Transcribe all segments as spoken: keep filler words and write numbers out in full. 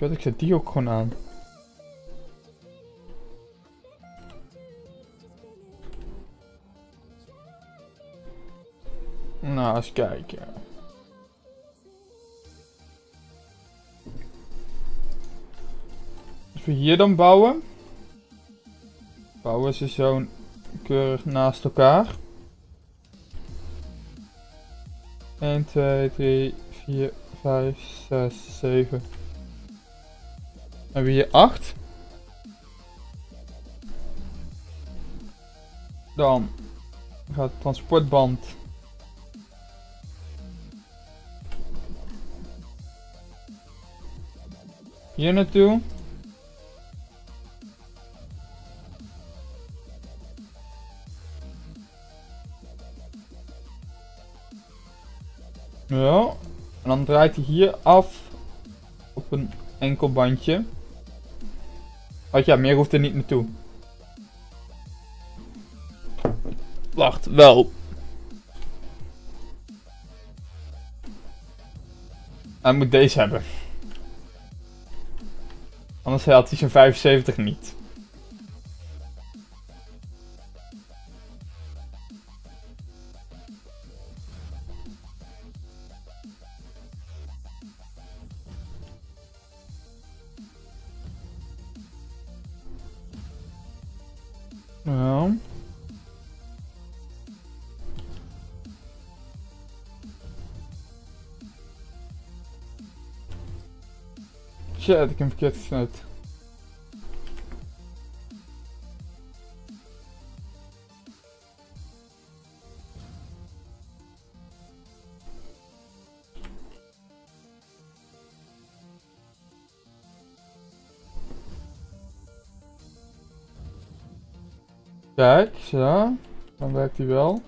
Je weet, ik zet die ook gewoon aan. Nou, eens kijken. Als we hier dan bouwen, bouwen ze zo keurig naast elkaar. een, twee, drie, vier, vijf, zes, zeven. Dan hebben we hier acht. Dan gaat het transportband hier naartoe. Ja, en dan draait hij hier af op een enkel bandje. Want ja, meer hoeft er niet naartoe. Wacht, wel. Hij moet deze hebben. Anders had hij zijn vijfenzeventig niet. Nou. Shit, ik heb hem verkeerd gesneden. Kijk, zo, dan werkt hij wel.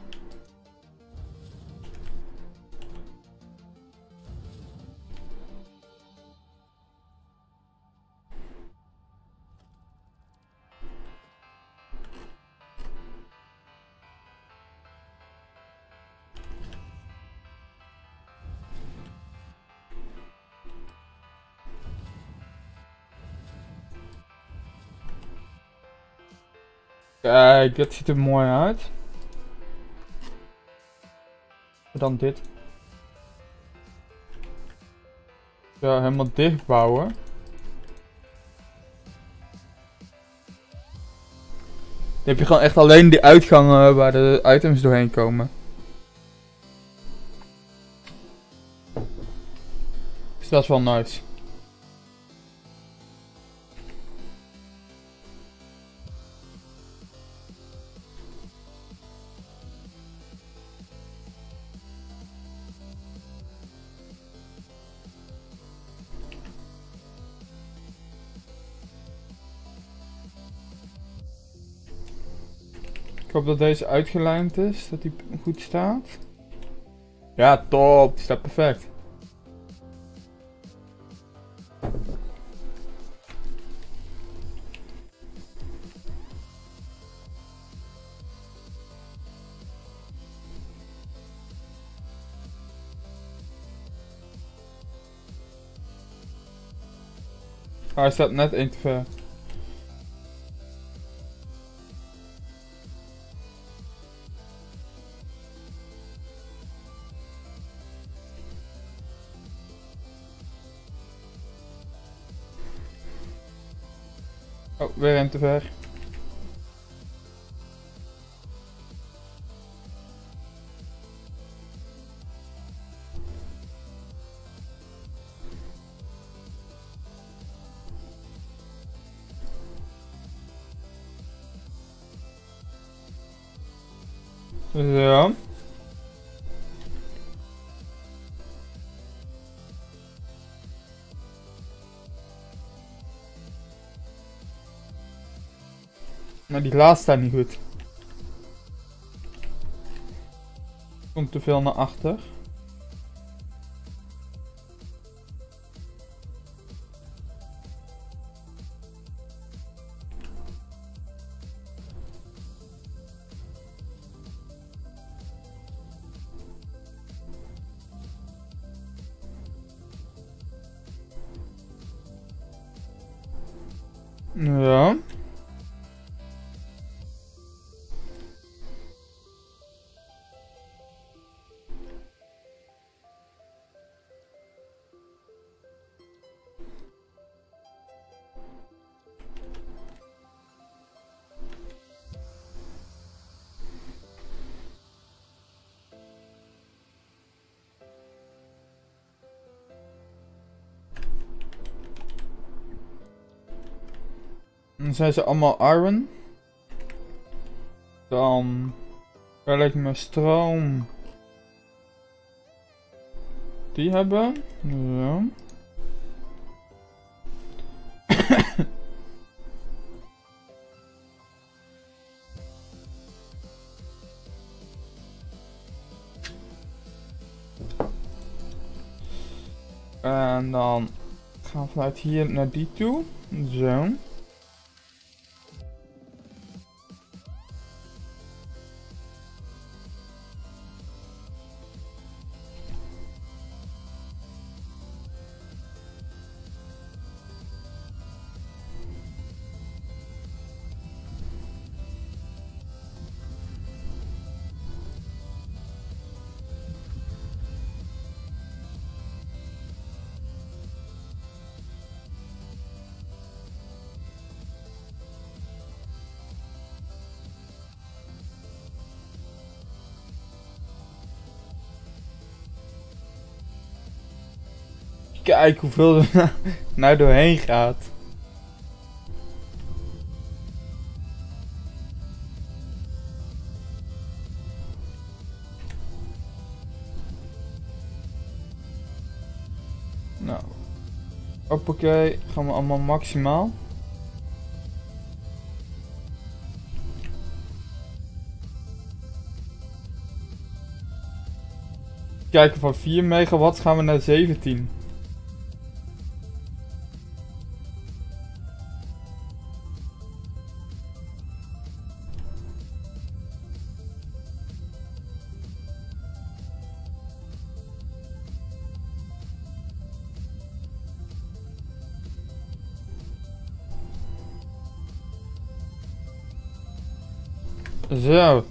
Kijk, dat ziet er mooi uit. Dan dit. Ja, helemaal dicht bouwen. Dan heb je gewoon echt alleen die uitgangen waar de items doorheen komen. Dus dat is wel nice. Ik hoop dat deze uitgelijnd is, dat die goed staat. Ja, top, die staat perfect. Ah, hij staat net één te ver. Oh, weer hem te ver. Zo. Maar die laatste staat niet goed. Komt te veel naar achter. Ja. Dan zijn ze allemaal iron. Dan wil ik mijn stroom. Die hebben. Ja. En dan gaan we vanuit hier naar die toe. Zo. Kijk hoeveel er nou doorheen gaat. Nou. Hoppakee, gaan we allemaal maximaal. Kijken van vier megawatt gaan we naar zeventien. Zo.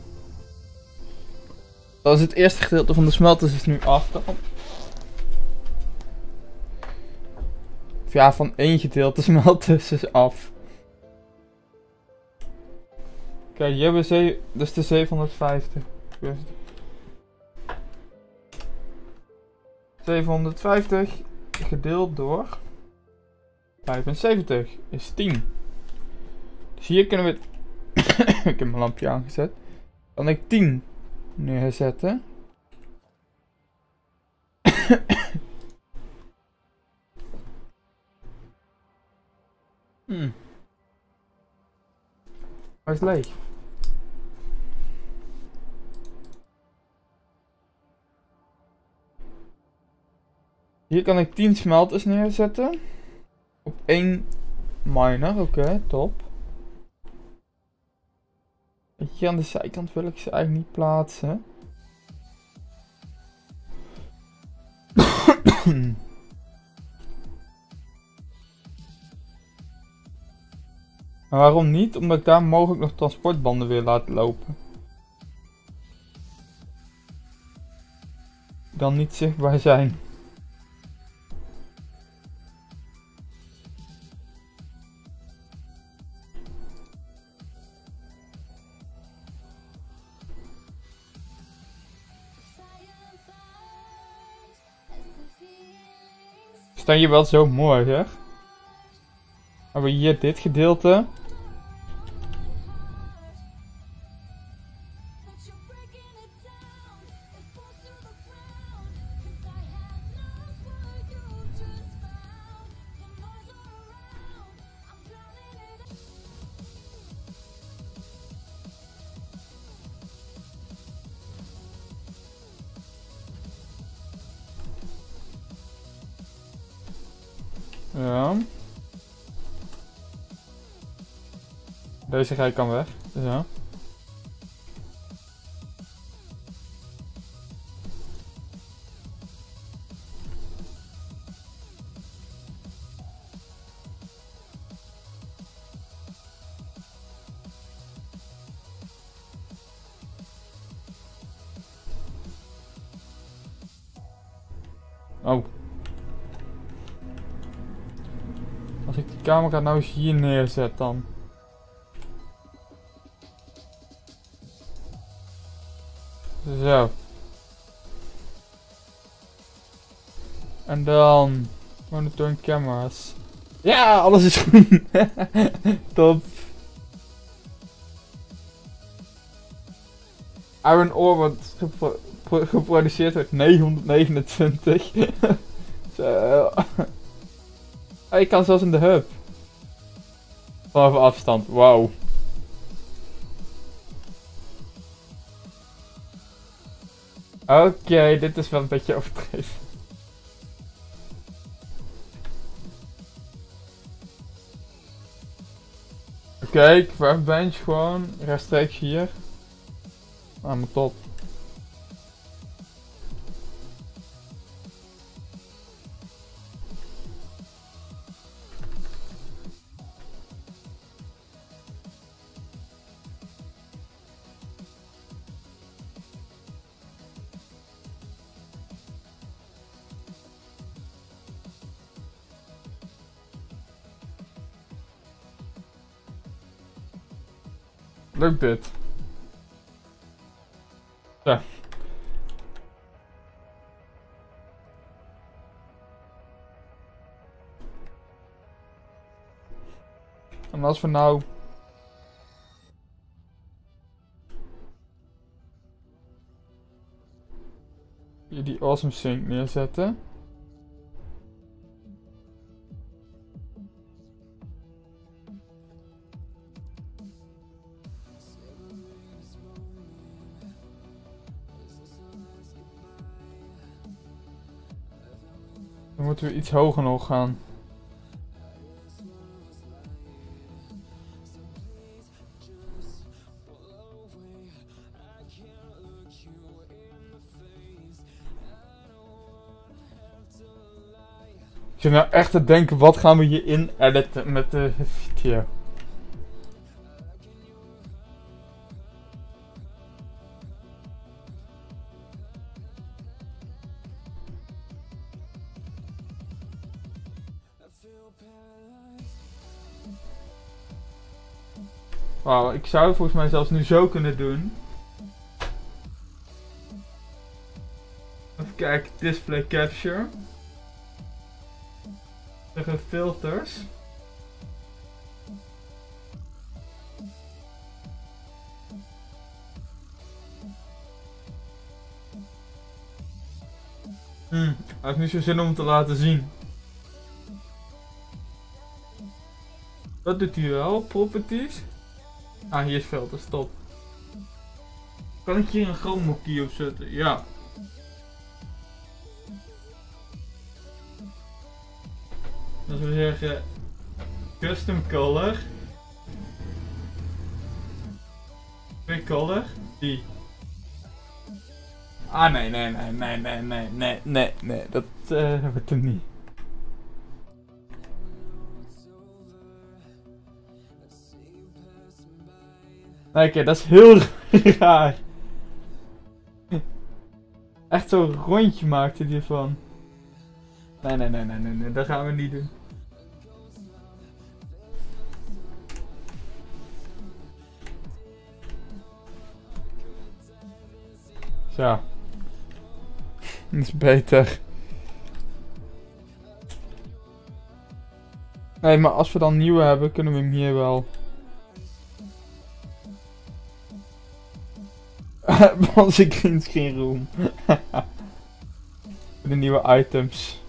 Dat is het eerste gedeelte van de smelters is nu af dan. Of ja, van één gedeelte smelters is af. Kijk, hier hebben we dus de zevenhonderdvijftig. zevenhonderdvijftig gedeeld door vijfenzeventig is tien. Dus hier kunnen we... Ik heb mijn lampje aangezet. Kan ik tien neerzetten. hmm. Hij is leeg. Hier kan ik tien smelters neerzetten. Op één miner. Oké, okay, top. Hier aan de zijkant wil ik ze eigenlijk niet plaatsen. Waarom niet? Omdat ik daar mogelijk nog transportbanden weer laat lopen. Dan niet zichtbaar zijn. Staan hier wel zo mooi, zeg. Hebben we hier dit gedeelte. Ja. Deze guy kan weg. Ja. Oh. Als ik die camera nou eens hier neerzet dan. Zo. En dan... monitoring cameras. Ja, alles is groen. Top. Iron Ore wordt gepro geproduceerd uit negenhonderdnegenentwintig. Zo. Oh, je kan zelfs in de hub. Vanaf afstand, wauw. Oké, okay, dit is wel een beetje overdreven. Oké, okay, craftbench gewoon, rechtstreeks hier. Ah, maar top. Lukt dit? Ja. En als we nou... hier die awesome sink neerzetten. Dan moeten we iets hoger nog gaan. Ik zit nou echt te denken, wat gaan we hierin editen met de video. Wow, ik zou volgens mij zelfs nu zo kunnen doen. Even kijken, display capture. Tegen filters. Hmm, hij heeft niet zo zin om te laten zien. Dat doet hij wel, properties. Ah, hier is filters, top. Kan ik hier een chroma-key op zetten? Ja. Dan zou ik zeggen... custom color. Pick color. Die. Ah, nee, nee, nee, nee, nee, nee, nee, nee, nee. Dat uh, wordt hem niet. Oké, okay, dat is heel raar. Echt zo'n rondje maakte die ervan. Nee, nee, nee, nee, nee, nee, dat gaan we niet doen. Zo. Dat is beter. Nee, maar als we dan nieuwe hebben, kunnen we hem hier wel... onze green screen room. De nieuwe items.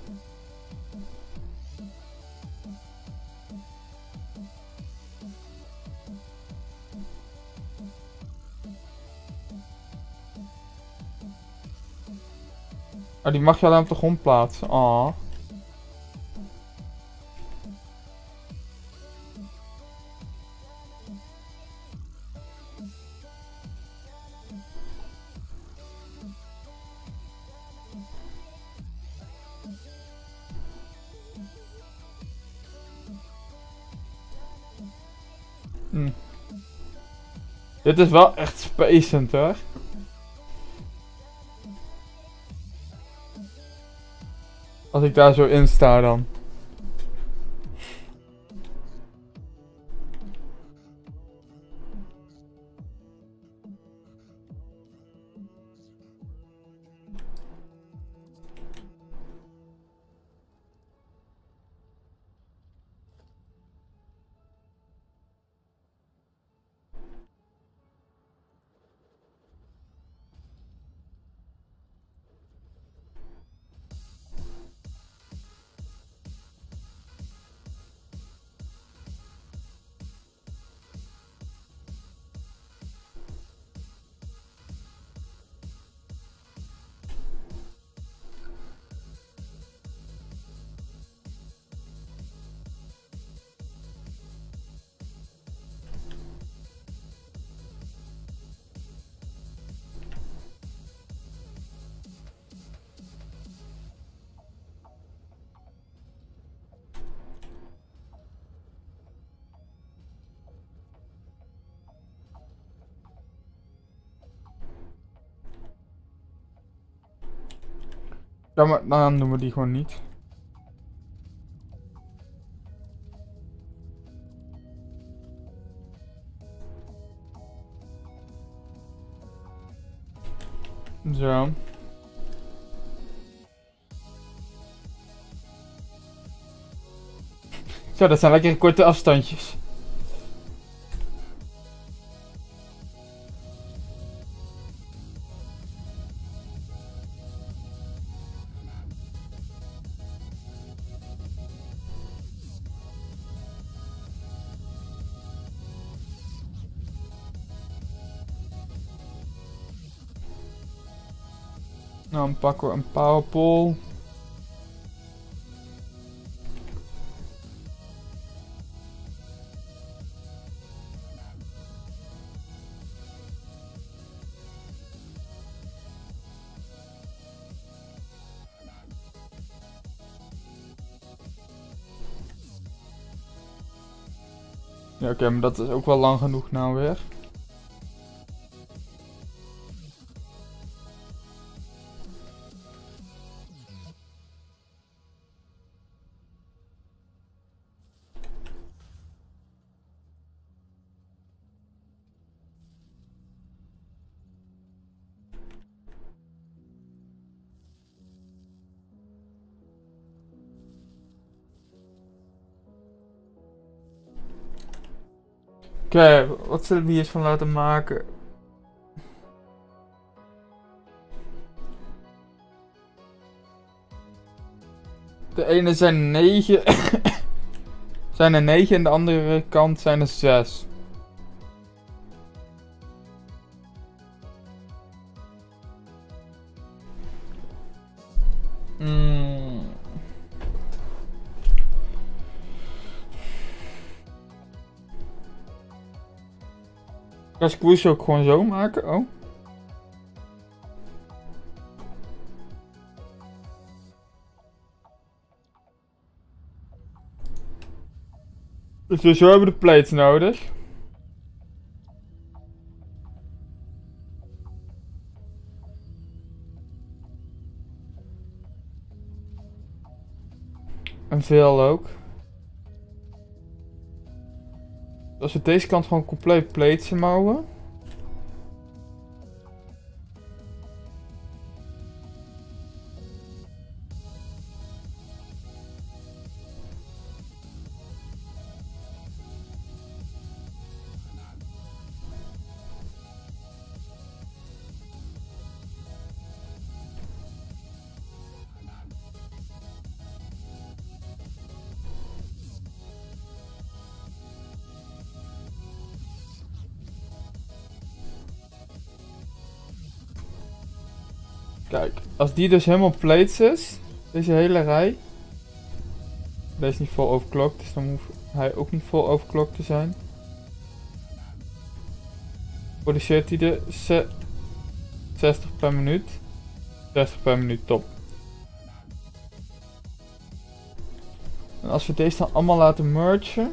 Oh, die mag je alleen op de grond plaatsen. Ah. Hmm. Dit is wel echt spacend hoor. Als ik daar zo in sta dan. Ja, maar dan doen we die gewoon niet. Zo. Zo, dat zijn lekker korte afstandjes. Nou, dan pakken we een powerpole. Ja, oké, okay, maar dat is ook wel lang genoeg nou weer. Oké, okay, wat zullen we hier eens van laten maken? De ene zijn negen. zijn er negen en de andere kant zijn er zes. Kan ik Squoosh ook gewoon zo maken? Oh. Dus zo hebben we de plates nodig. En veel ook. Als we deze kant gewoon compleet plates mouwen. Kijk, als die dus helemaal plates is, deze hele rij. Deze is niet vol overclockt, dus dan hoeft hij ook niet vol overclockt te zijn. Produceert hij de zestig per minuut. zestig per minuut, top. En als we deze dan allemaal laten mergen.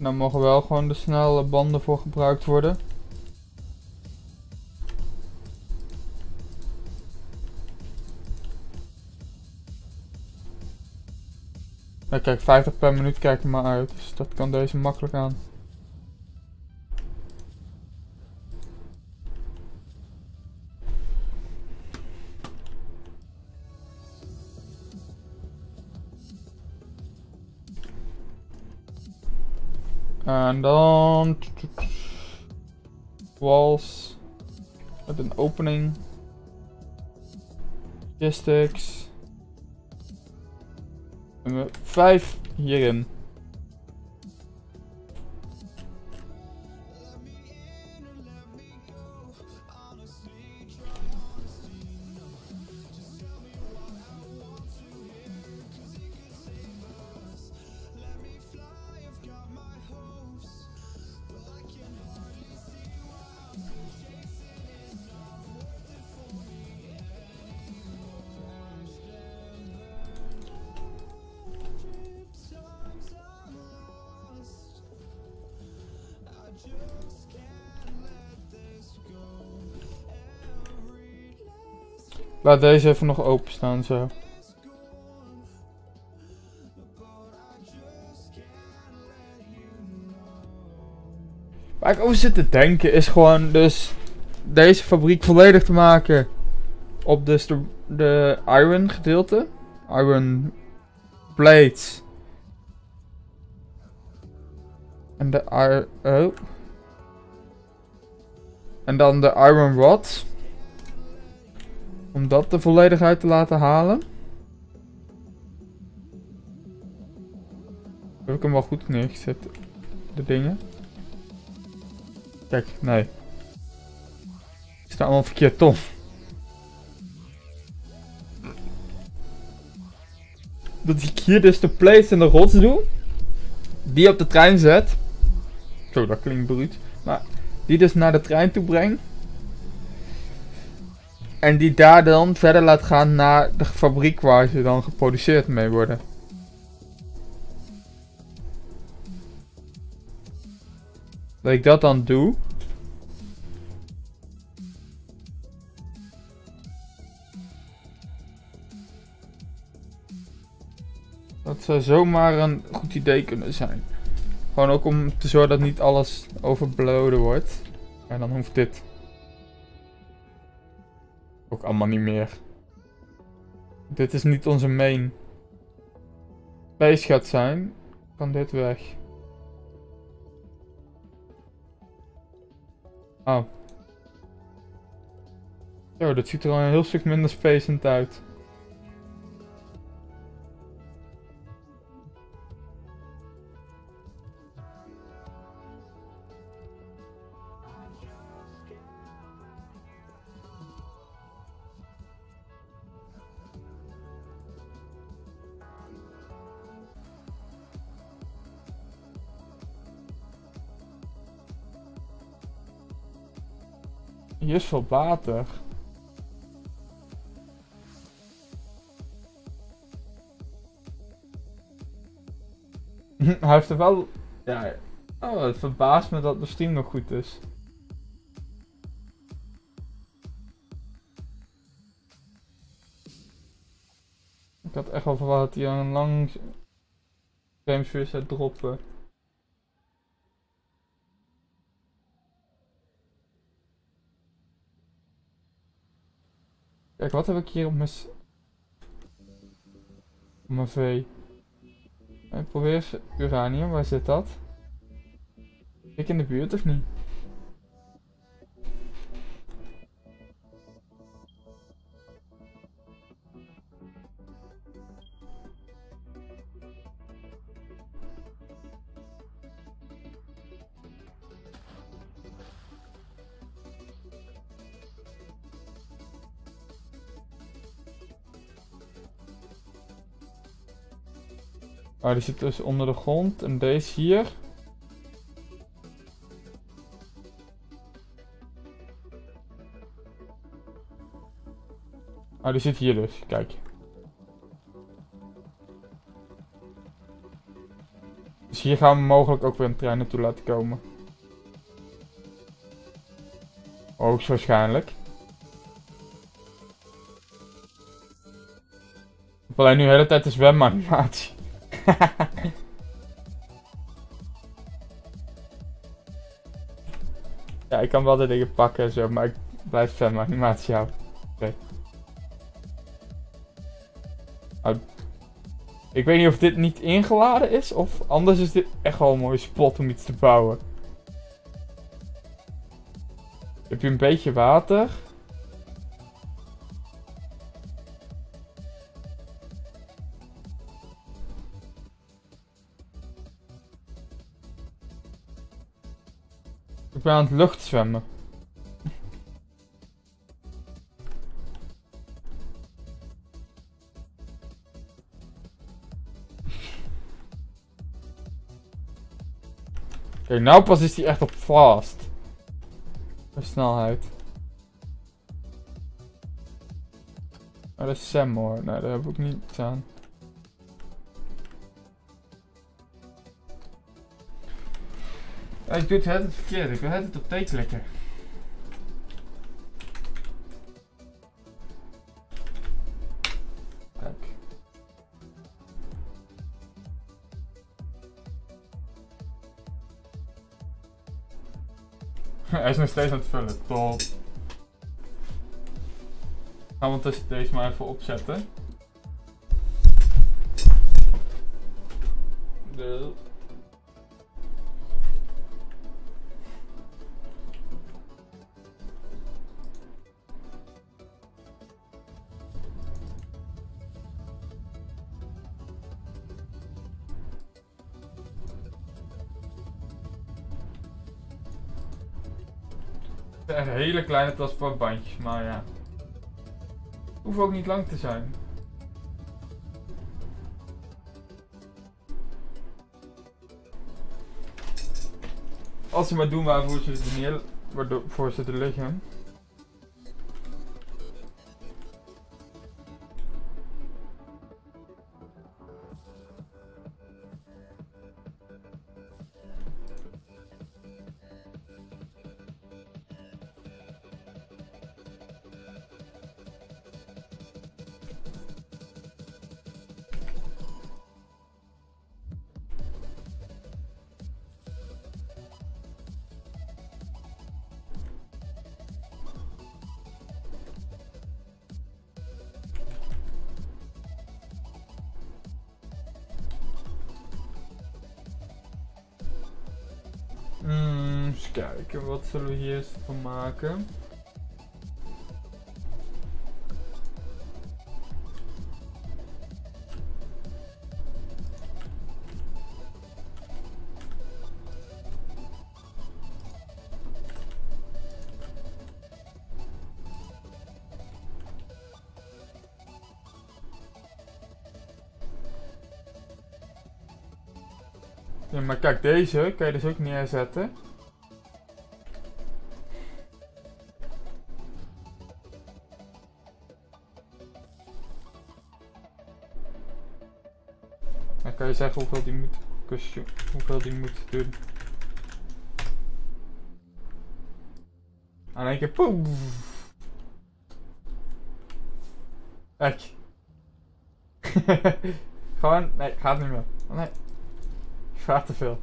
Daar mogen wel gewoon de snelle banden voor gebruikt worden. Nou kijk, vijftig per minuut kijkt er maar uit, dus dat kan deze makkelijk aan. En dan walls met een opening, logistics, nummer vijf hierin. Laat deze even nog openstaan zo. Waar ik over zit te denken is gewoon dus deze fabriek volledig te maken op dus de, de iron gedeelte. Iron plates. En de iron... Oh. En dan de iron rods. Om dat er volledig uit te laten halen. Heb ik hem wel goed neergezet? De dingen. Kijk, nee. Ik sta allemaal verkeerd om. Dat ik hier dus de plates en de rots doe. Die op de trein zet. Zo, dat klinkt bruut. Maar die dus naar de trein toe breng. En die daar dan verder laat gaan naar de fabriek waar ze dan geproduceerd mee worden. Dat ik dat dan doe. Dat zou zomaar een goed idee kunnen zijn. Gewoon ook om te zorgen dat niet alles overbloden wordt. En dan hoeft dit. Ook allemaal niet meer. Dit is niet onze main base gaat zijn. Kan dit weg? Oh. Zo, dat ziet er al een heel stuk minder spacend uit. Hier is veel water. Hij heeft er wel... Ja, oh, het verbaast me dat de stream nog goed is. Ik had echt wel verwacht dat hij een lang... frames weer zou droppen. Kijk, wat heb ik hier op mijn... Op mijn vee? Ik probeer eens uranium, waar zit dat? Ik in de buurt of niet? Oh, die zit dus onder de grond en deze hier. Oh, die zit hier dus, kijk. Dus hier gaan we mogelijk ook weer een trein naartoe laten komen. Hoogstwaarschijnlijk. Ik heb alleen nu de hele tijd een zwemanimatie. Ja, ik kan wel de dingen pakken en zo, maar ik blijf zwemanimatie houden. Oké. Okay. Oh. Ik weet niet of dit niet ingeladen is, of anders is dit echt wel een mooie spot om iets te bouwen. Heb je een beetje water? Ik ben aan het luchtzwemmen. Oké, okay, nou pas is die echt op fast. Met snelheid. Oh, dat is Sam hoor. Nee, daar heb ik niets aan. Ja, ik doe het verkeerd. Ik wil het op T klikken. Hij is nog steeds aan het vullen, top. Gaan we ondertussen deze maar even opzetten. De... Echt hele kleine transportbandjes, maar ja. Hoeft ook niet lang te zijn. Als ze maar doen waarvoor ze er neer, waarvoor ze er liggen. Hmm, eens kijken, wat zullen we hier eens van maken? Ja, maar kijk, deze kan je dus ook neerzetten. Dan kan je zeggen hoeveel die moet, hoeveel die moet doen. En dan keer poef. Kijk. Gewoon, nee, gaat niet meer. Nee. Vraag te veel.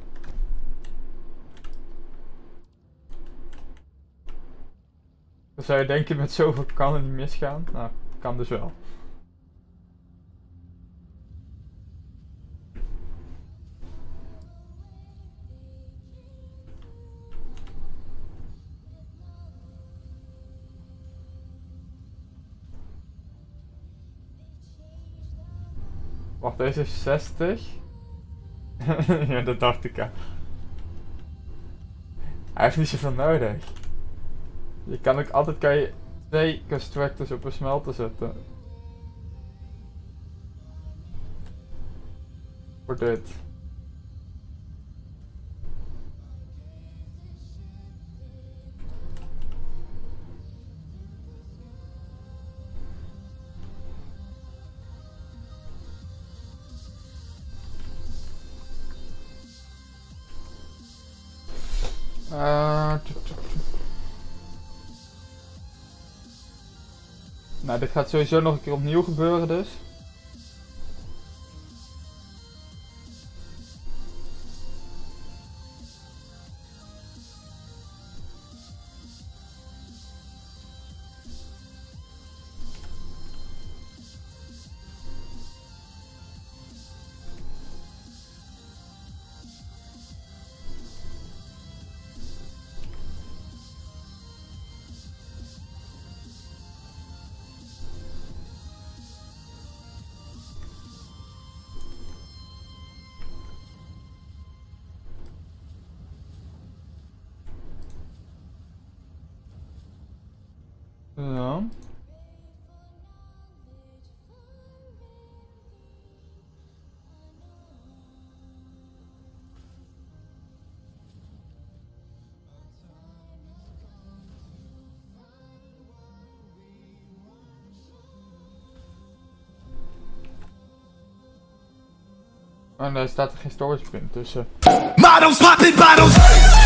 Dan zou je denken met zoveel kan het niet misgaan. Nou, kan dus wel. Wacht, deze is zestig. Ja, dat dacht ik al. Hij heeft niet zoveel nodig. Je kan ook altijd kan je twee constructors op een smelter zetten. Voor dit. Uh, nou, dit gaat sowieso nog een keer opnieuw gebeuren dus. Ja. En daar staat er geen storage pin tussen. Models, popping bottles.